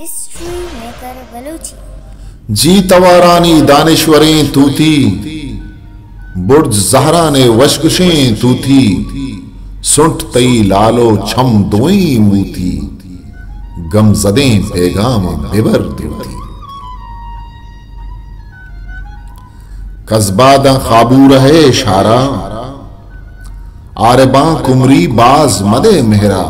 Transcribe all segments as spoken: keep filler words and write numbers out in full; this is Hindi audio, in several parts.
History maker Balochi. जी तवारानी दानिश्वरें तू थी, बुर्ज जहरा ने वशकुशें तू थी, सुंट तई लालो छम दोई मूथी, गमजदें पैगाम बेवर तू थी। कस्बादा खाबू रहे शारा, आरबा कुमरी बाज मदे मेहरा,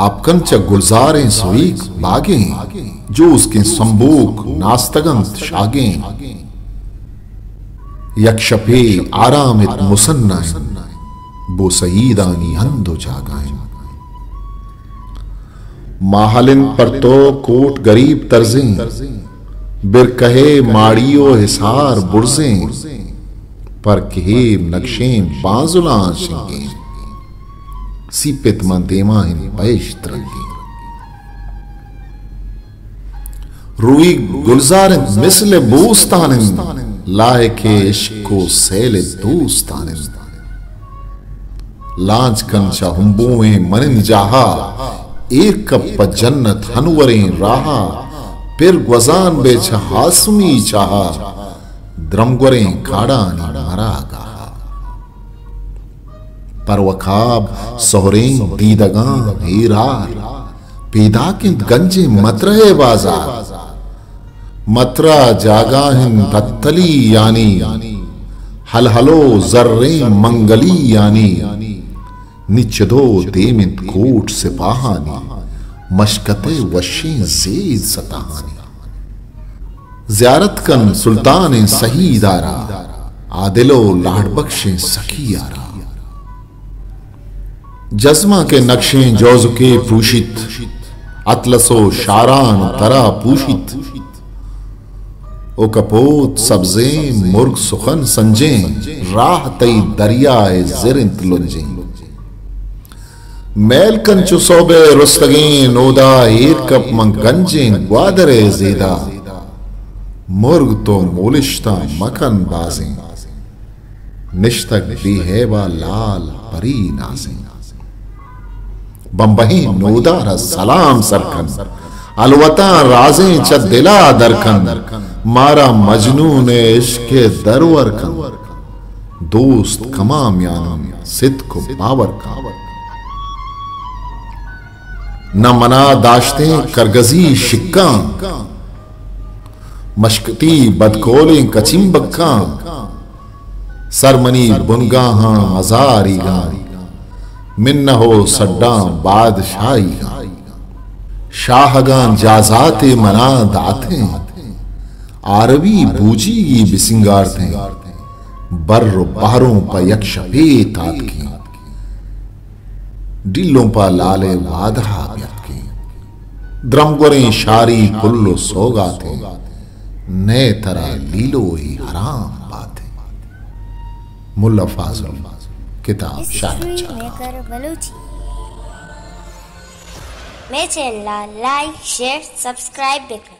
आपकंच गुलजारें सोईक बागें, जो उसके संबोक नास्तगंत शागें, यक्षपे आरामित मुसन्नाएं, बो सईदानी हंदो जागाएं। माहलिन पर तो कोट गरीब तर्जें, बिरकहे माड़ियो हिसार बुर्जें, पर कहे नक्शें बाजुला शिंगे, सीपित मंदेमा इन पेश तरंगे। रूई गुलजार मिसल बूस्तान, लाए के इश्क को सैल दोस्तान, लाज कंचा हुंबोए मनिन जाहा, एक कप जन्नत हनवरें राहा, फिर गजान बेच हासमी चाहा, द्रमगुरें काड़ानी मारा गाहा, पर वखाब सोहरें दीदगां हीरार, पेदा के गंजे मतरहे बाजार, मतरा जागाहिं तत्तली यानी, हलहलो जर्रें मंगली यानी, निचदो देमित कोट सिपाहानी, मशकते वशें जेज सताहानी, ज़ियारत कन सुल्तान सही दारा, आदिलो लाड बख्शे सखी यारा, जज्मा के नक्शे जोजुके पूषित, अतलसो शारान तरा पूषित, ओकपोत सब्जे मुर्ग सुखन संजे, राह तई दरियाए ज़िरिंत लुंजे, मैल कन चुसोबे रुस्तगे नोदा, एक कप मंगंजे ग्वादरे जेदा, मुर्ग तो मोलिश्ता मकन बाजें, निश्तक भी है बा लाल परी नाजें, बम्बही नोदार सलाम सरकन, अलवता राजें च दिला दरकन, मारा मजनून इश्क दरवर कन, दोस्त कमामियान सिद्ध को पावर का, न मना दाश्ते करगजी शिक्का, मशकती बदकोलें कचिम बक्का, सरमनी बुनगाहा मजारी गारी, मिन्ना हो सड्डा बादशाही गारी, शाहगान जाजाते मना दाते, आरबी बूजी की बिसिंगार थे, बर्र बहरों पर यक्षपे तात की, डिल्लों पर लाले वादहा के, द्रमगुरें शारी कुल्लो सोगा थे, नए तरह लीलो ही हराम बातें। मुल्ला फाजुल किताब मेकर बलूची। मेरे चैनल लाइक शेयर सब्सक्राइब भी करें।